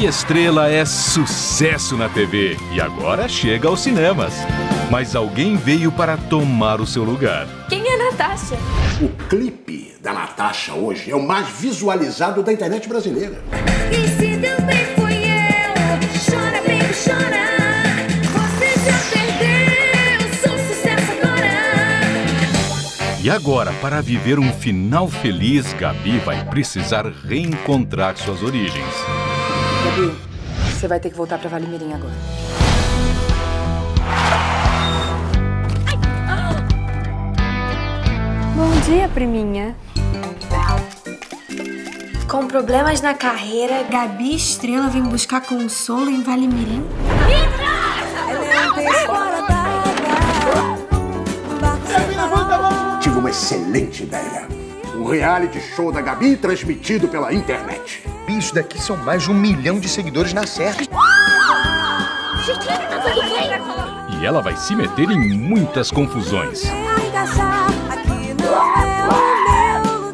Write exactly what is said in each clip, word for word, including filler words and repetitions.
Gaby Estrella é sucesso na T V e agora chega aos cinemas. Mas alguém veio para tomar o seu lugar. Quem é Natasha? O clipe da Natasha hoje é o mais visualizado da internet brasileira. E se deu bem foi eu, chora bem, chora. E agora, para viver um final feliz, Gaby vai precisar reencontrar suas origens. Gaby, você vai ter que voltar para Vale Mirim agora. Ai. Ah. Bom dia, priminha. Com problemas na carreira, Gaby Estrella vem buscar consolo em Vale Mirim. Uma excelente ideia. Um reality show da Gaby transmitido pela internet. Isso daqui são mais de um milhão de seguidores na certa. E ela vai se meter em muitas confusões.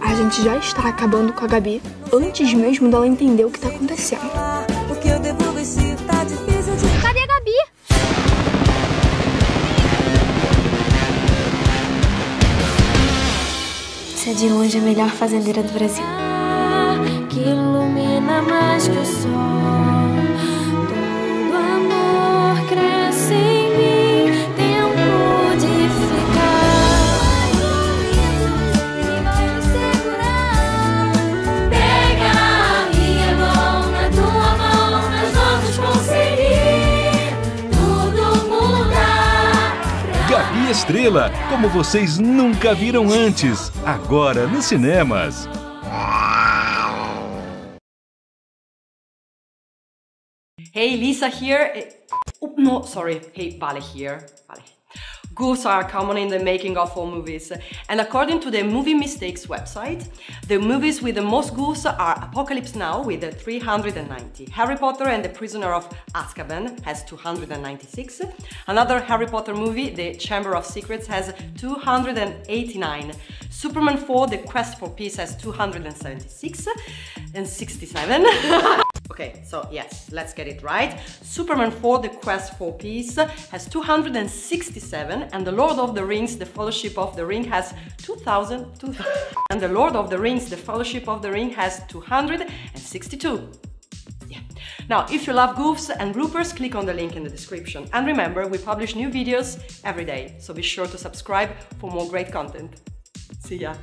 A gente já está acabando com a Gaby antes mesmo dela entender o que está acontecendo. Cadê a Gaby? De longe a melhor fazendeira do Brasil. Que ilumina mais que o sol. Todo amor cresce em mim. Tempo de ficar. Pega a minha mão, na tua mão nós vamos conseguir. Tudo muda. Gaby Estrella, como vocês nunca viram antes. Agora nos cinemas. Hey Lisa here. Oh, no, sorry. Hey Vale here. Vale. Goofs are common in the making of all movies. And according to the Movie Mistakes website, the movies with the most goofs are Apocalypse Now with three hundred ninety, Harry Potter and the Prisoner of Azkaban has two hundred ninety-six, another Harry Potter movie, The Chamber of Secrets, has two hundred eighty-nine, Superman four The Quest for Peace has two hundred seventy-six and sixty-seven. Okay, so yes, let's get it right. Superman four The Quest for Peace has two hundred sixty-seven and The Lord of the Rings The Fellowship of the Ring has two thousand two and The Lord of the Rings The Fellowship of the Ring has two hundred sixty-two. Yeah. Now, if you love goofs and bloopers, click on the link in the description. And remember, we publish new videos every day, so be sure to subscribe for more great content. See ya!